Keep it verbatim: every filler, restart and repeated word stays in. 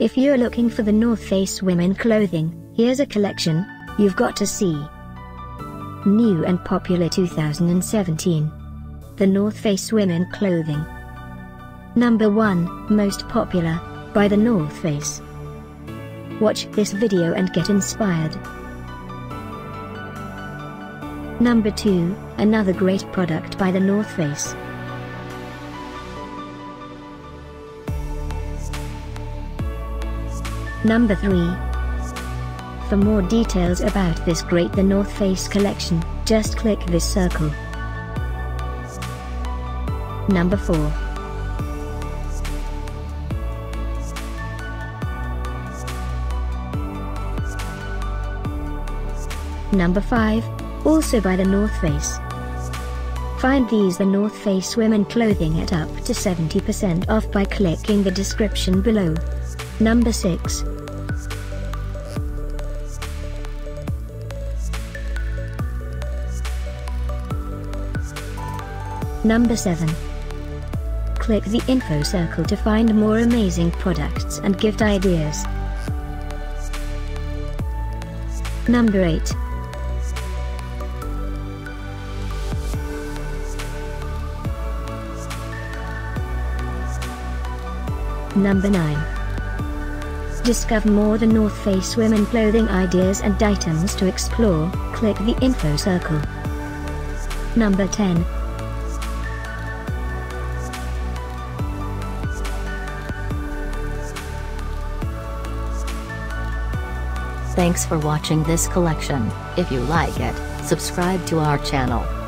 If you're looking for the North Face women clothing, here's a collection you've got to see. New and popular two thousand seventeen. The North Face women clothing. Number one, most popular, by the North Face. Watch this video and get inspired. Number two, another great product by the North Face. Number three. For more details about this great The North Face collection, just click this circle. Number four. Number five, also by the North Face. Find these The North Face women clothing at up to seventy percent off by clicking the description below. Number six. Number seven. Click the info circle to find more amazing products and gift ideas. Number eight. Number nine. Discover more The North Face women clothing ideas and items to explore, click the info circle. Number ten. Thanks for watching this collection. If you like it, subscribe to our channel.